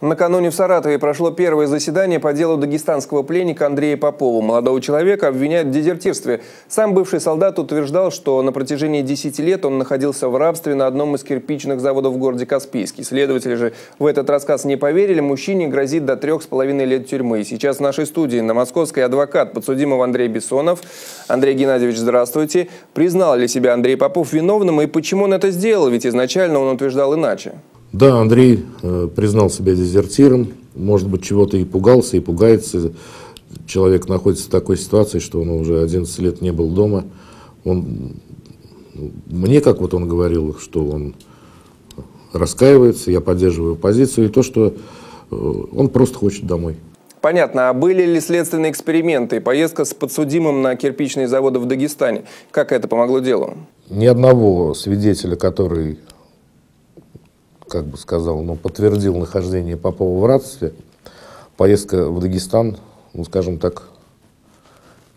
Накануне в Саратове прошло первое заседание по делу дагестанского пленника Андрея Попова. Молодого человека обвиняют в дезертирстве. Сам бывший солдат утверждал, что на протяжении 10 лет он находился в рабстве на одном из кирпичных заводов в городе Каспийске. Следователи же в этот рассказ не поверили. Мужчине грозит до 3,5 лет тюрьмы. Сейчас в нашей студии на Московской адвокат подсудимого Андрей Бессонов. Андрей Геннадьевич, здравствуйте. Признал ли себя Андрей Попов виновным и почему он это сделал? Ведь изначально он утверждал иначе. Да, Андрей признал себя дезертиром, может быть, чего-то и пугался, и пугается. Человек находится в такой ситуации, что он уже 11 лет не был дома. Мне, как вот он говорил, что он раскаивается, я поддерживаю позицию, и то, что он просто хочет домой. Понятно. А были ли следственные эксперименты, поездка с подсудимым на кирпичные заводы в Дагестане? Как это помогло делу? Ни одного свидетеля, который... как бы сказал, но подтвердил нахождение Попова в рабстве, поездка в Дагестан, ну, скажем так,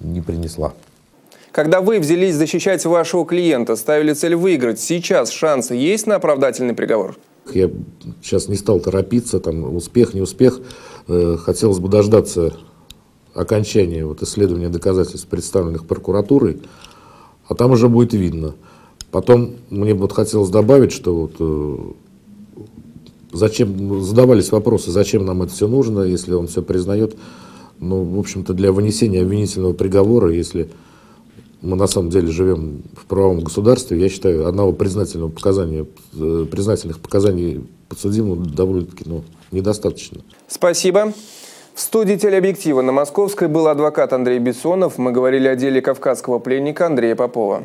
не принесла. Когда вы взялись защищать вашего клиента, ставили цель выиграть, сейчас шансы есть на оправдательный приговор? Я сейчас не стал торопиться, там, успех, не успех. Хотелось бы дождаться окончания вот, исследования доказательств, представленных прокуратурой, а там уже будет видно. Потом мне вот хотелось добавить, что вот... Зачем задавались вопросы, зачем нам это все нужно, если он все признает. Ну, в общем-то, для вынесения обвинительного приговора, если мы на самом деле живем в правовом государстве, я считаю, одного признательных показаний подсудимого довольно-таки недостаточно. Спасибо. В студии телеобъектива на Московской был адвокат Андрей Бессонов. Мы говорили о деле кавказского пленника Андрея Попова.